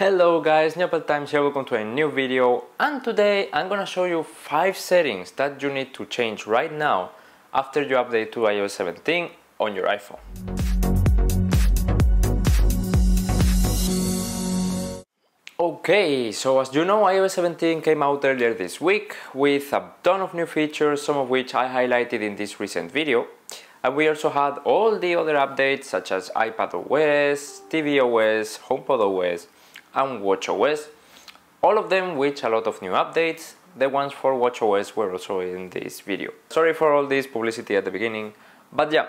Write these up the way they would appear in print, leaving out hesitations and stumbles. Hello guys, NewAppleTimes here, welcome to a new video, and today I'm gonna show you 5 settings that you need to change right now after you update to iOS 17 on your iPhone. Okay, so as you know, iOS 17 came out earlier this week with a ton of new features, some of which I highlighted in this recent video. And we also had all the other updates such as iPadOS, tvOS, HomePodOS, and watchOS, all of them with a lot of new updates. The ones for watchOS were also in this video. Sorry for all this publicity at the beginning, but yeah,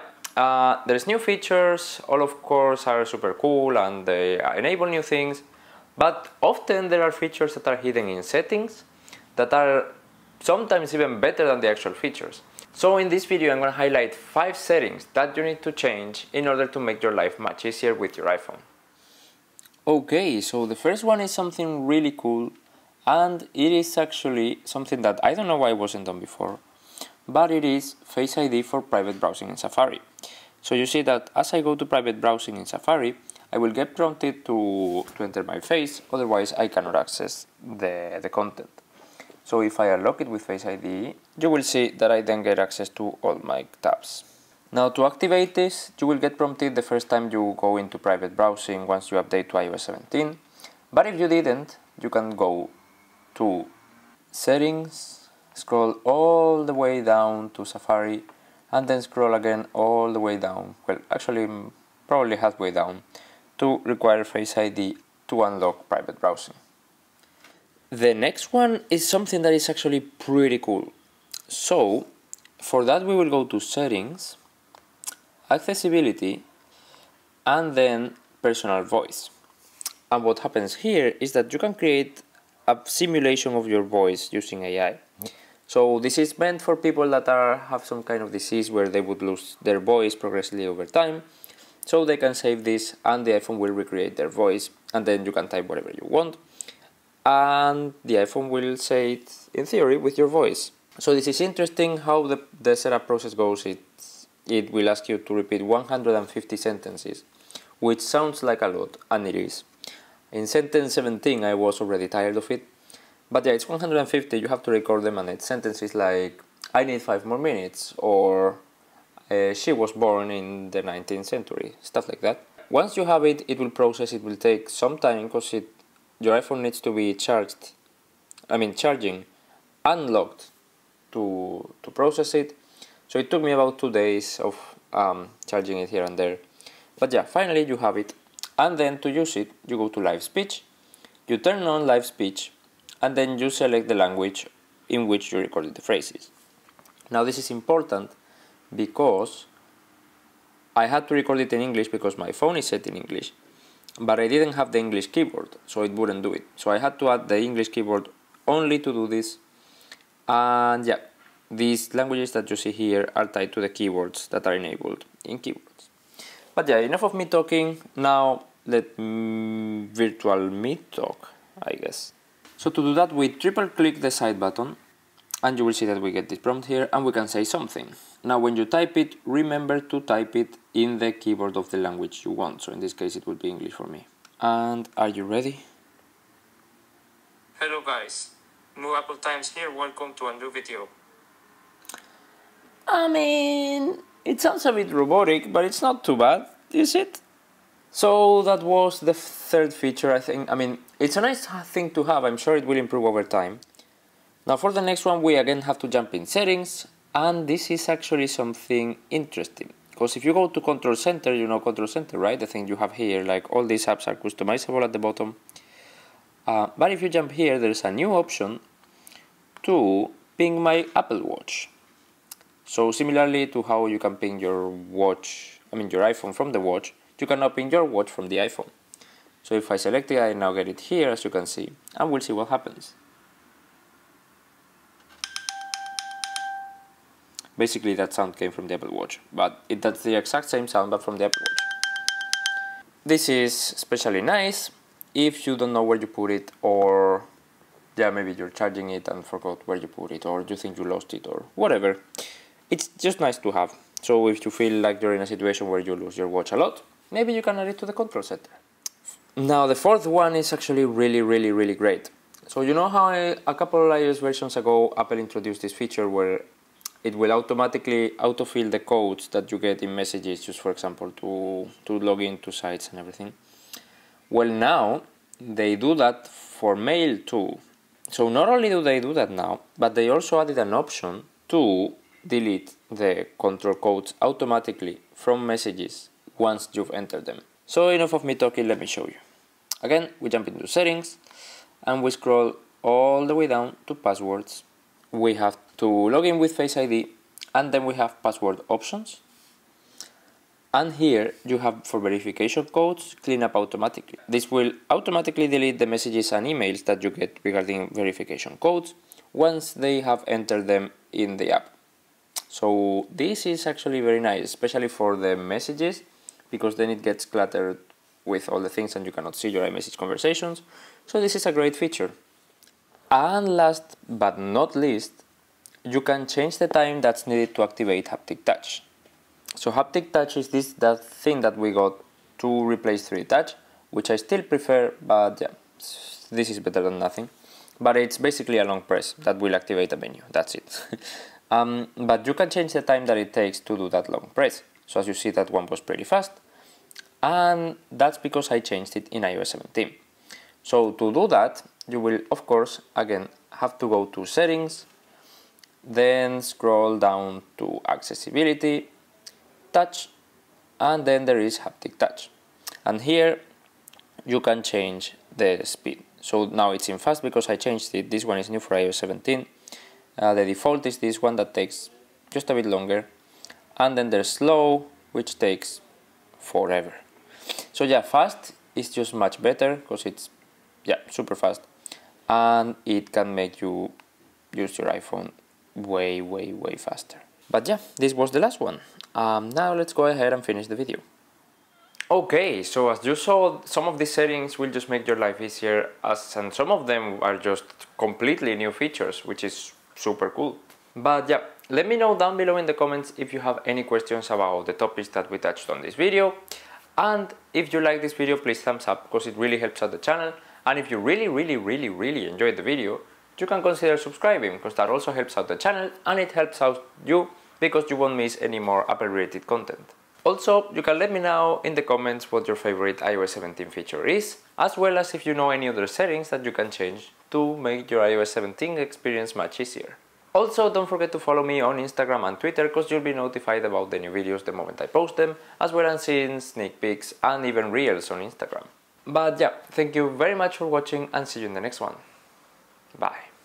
there's new features, all of course are super cool and they enable new things, but often there are features that are hidden in settings that are sometimes even better than the actual features. So in this video I'm going to highlight 5 settings that you need to change in order to make your life much easier with your iPhone. Okay, so the first one is something really cool, and it is actually something that I don't know why it wasn't done before, but it is Face ID for private browsing in Safari. So you see that as I go to private browsing in Safari, I will get prompted to enter my face, otherwise I cannot access the content. So if I unlock it with Face ID, you will see that I then get access to all my tabs. Now to activate this, you will get prompted the first time you go into private browsing once you update to iOS 17. But if you didn't, you can go to Settings, scroll all the way down to Safari, and then scroll again all the way down, well actually probably halfway down, to require Face ID to unlock private browsing. The next one is something that is actually pretty cool. So for that we will go to Settings, Accessibility, and then Personal Voice. And what happens here is that you can create a simulation of your voice using AI. So this is meant for people that have some kind of disease where they would lose their voice progressively over time. So they can save this and the iPhone will recreate their voice, and then you can type whatever you want, and the iPhone will say it, in theory, with your voice. So this is interesting how the setup process goes. It will ask you to repeat 150 sentences, which sounds like a lot, and it is. In sentence 17 I was already tired of it, but yeah, it's 150, you have to record them, and it's sentences like "I need 5 more minutes" or "she was born in the 19th century", stuff like that. Once you have it, it will process, it will take some time, because your iPhone needs to be charging and locked to process it. So it took me about 2 days of charging it here and there. But yeah, finally you have it. And then to use it, you go to live speech, you turn on live speech, and then you select the language in which you recorded the phrases. Now this is important because I had to record it in English because my phone is set in English, but I didn't have the English keyboard, so it wouldn't do it. So I had to add the English keyboard only to do this. And yeah, these languages that you see here are tied to the keywords that are enabled in keywords. But yeah, enough of me talking. Now let virtual me talk, I guess. So to do that, we triple click the side button, and you will see that we get this prompt here, and we can say something. Now when you type it, remember to type it in the keyboard of the language you want. So in this case it would be English for me. And are you ready? Hello guys, NewAppleTimes here, welcome to a new video. I mean, it sounds a bit robotic, but it's not too bad, is it? So that was the third feature, I think. I mean, it's a nice thing to have, I'm sure it will improve over time. Now for the next one we again have to jump in settings, and this is actually something interesting, because if you go to Control Center, you know Control Center, right? The thing you have here, like all these apps are customizable at the bottom, but if you jump here there's a new option to ping my Apple Watch. So similarly to how you can ping your watch, I mean your iPhone from the watch, you can now ping your watch from the iPhone. So if I select it, I now get it here, as you can see, and we'll see what happens. Basically that sound came from the Apple Watch, but that's the exact same sound but from the Apple Watch. This is especially nice if you don't know where you put it, or yeah, maybe you're charging it and forgot where you put it, or you think you lost it, or whatever. It's just nice to have. So if you feel like you're in a situation where you lose your watch a lot, maybe you can add it to the Control Center. Now the fourth one is actually really great. So you know how a couple of iOS versions ago Apple introduced this feature where it will automatically autofill the codes that you get in messages, just for example to log into sites and everything? Well, now they do that for mail too. So not only do they do that now, but they also added an option to delete the control codes automatically from messages once you've entered them. So enough of me talking, let me show you. Again, we jump into settings and we scroll all the way down to passwords. We have to log in with Face ID, and then we have password options. And here you have for verification codes, clean up automatically. This will automatically delete the messages and emails that you get regarding verification codes once they have entered them in the app. So this is actually very nice, especially for the messages, because then it gets cluttered with all the things and you cannot see your iMessage conversations. So this is a great feature. And last but not least, you can change the time that's needed to activate Haptic Touch. So Haptic Touch is that thing that we got to replace 3D Touch, which I still prefer, but yeah, this is better than nothing. But it's basically a long press that will activate a menu, that's it. But you can change the time that it takes to do that long press. So as you see, that one was pretty fast, and that's because I changed it in iOS 17. So to do that, you will of course again have to go to settings, then scroll down to accessibility, touch, and then there is Haptic Touch. And here you can change the speed. So now it's in fast because I changed it. This one is new for iOS 17. The default is this one that takes just a bit longer. And then there's slow, which takes forever. So yeah, fast is just much better because it's, yeah, super fast, and it can make you use your iPhone way faster. But yeah, this was the last one. Now let's go ahead and finish the video. Okay, so as you saw, some of these settings will just make your life easier, and some of them are just completely new features, which is super cool. But yeah, let me know down below in the comments if you have any questions about the topics that we touched on this video. And if you like this video, please thumbs up, because it really helps out the channel. And if you really enjoyed the video, you can consider subscribing, because that also helps out the channel and it helps out you, because you won't miss any more Apple related content. Also, you can let me know in the comments what your favorite iOS 17 feature is, as well as if you know any other settings that you can change to make your iOS 17 experience much easier. Also, don't forget to follow me on Instagram and Twitter, because you'll be notified about the new videos the moment I post them, as well as seeing sneak peeks and even reels on Instagram. But yeah, thank you very much for watching, and see you in the next one. Bye.